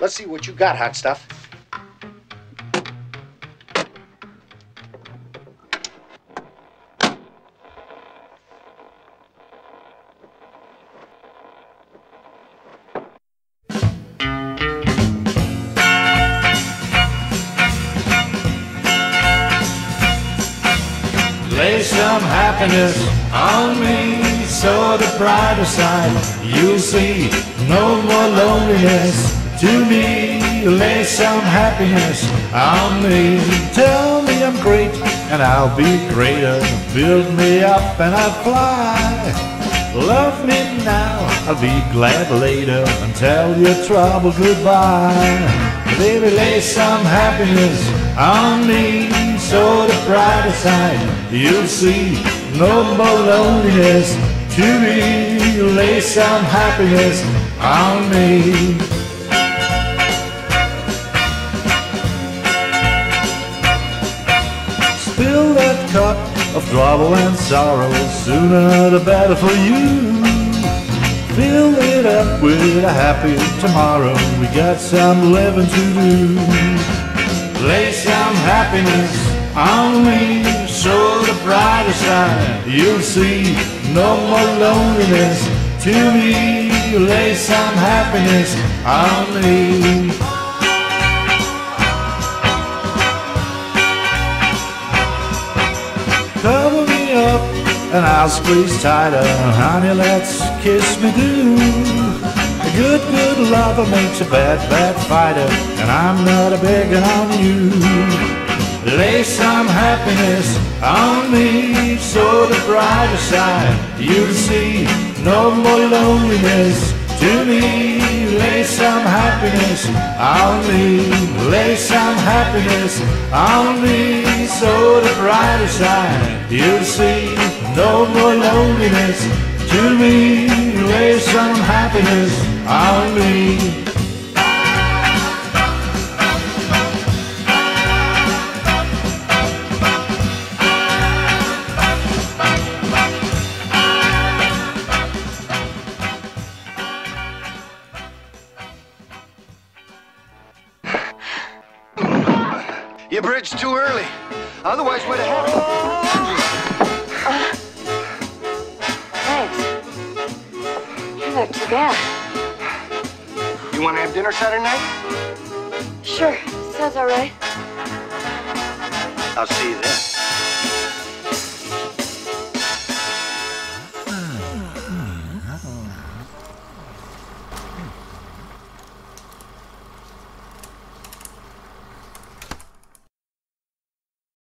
Let's see what you got, hot stuff. Lay some happiness on me, so the brighter side you'll see, no more loneliness to me. Lay some happiness on me. Tell me I'm great and I'll be greater. Build me up and I'll fly. Love me now, I'll be glad later, and tell your trouble goodbye. Baby, lay some happiness on me, so the brighter side you'll see, no more loneliness to me. Lay some happiness on me. Fill that cup of trouble and sorrow, sooner the better for you. Fill it up with a happy tomorrow, we got some living to do. Lay some happiness on me, so the brighter side you'll see, no more loneliness to me. Lay some happiness on me. Cover me up and I'll squeeze tighter, honey, let's kiss me do. A good lover makes a bad fighter, and I'm not a begging on you. Lay some happiness on me, so the brighter side you'll see, no more loneliness to me. Lay some happiness on me. Lay some happiness on me, so the brighter side you'll see, no more loneliness to me. Lay some happiness on me. You bridged too early. Otherwise, what'd have happened? Thanks. You look too bad. You want to have dinner Saturday night? Sure. Sounds all right. I'll see you then.